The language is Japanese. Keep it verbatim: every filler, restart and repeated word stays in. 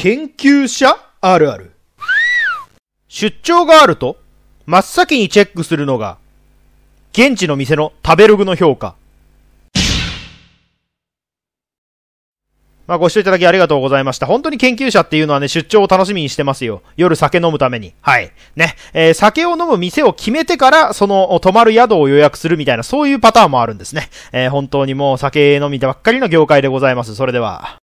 研究者あるある。出張があると真っ先にチェックするのが現地の店の食べログの評価。まあご視聴いただきありがとうございました。本当に研究者っていうのはね、出張を楽しみにしてますよ。夜酒飲むために。はい。ね。えー、酒を飲む店を決めてから、その、泊まる宿を予約するみたいな、そういうパターンもあるんですね。えー、本当にもう酒飲みばっかりの業界でございます。それでは。